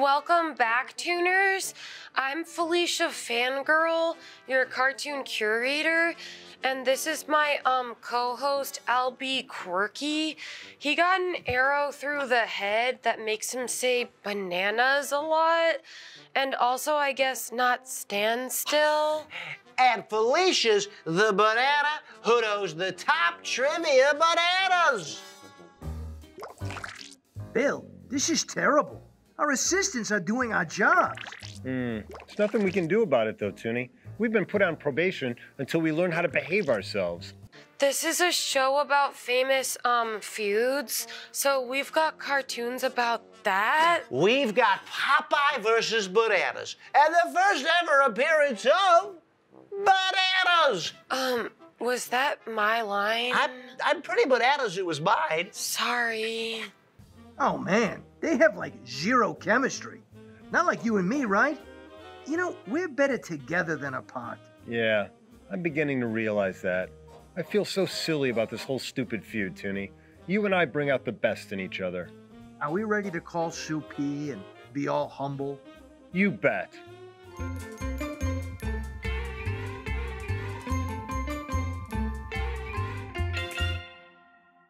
Welcome back, Tuners. I'm Felicia Fangirl, your cartoon curator, and this is my co-host, Al B. Quirky. He got an arrow through the head that makes him say bananas a lot, and also, I guess, not stand still. And Felicia's the banana who knows the top trivia bananas. Bill, this is terrible. Our assistants are doing our jobs. There's nothing we can do about it, though, Toony. We've been put on probation until we learn how to behave ourselves. This is a show about famous feuds, so we've got cartoons about that. We've got Popeye versus bananas, and the first ever appearance of bananas. Was that my line? I'm pretty bananas it was mine. Sorry. Oh, man, they have, like, zero chemistry. Not like you and me, right? You know, we're better together than apart. Yeah, I'm beginning to realize that. I feel so silly about this whole stupid feud, Toony. You and I bring out the best in each other. Are we ready to call Soupy and be all humble? You bet.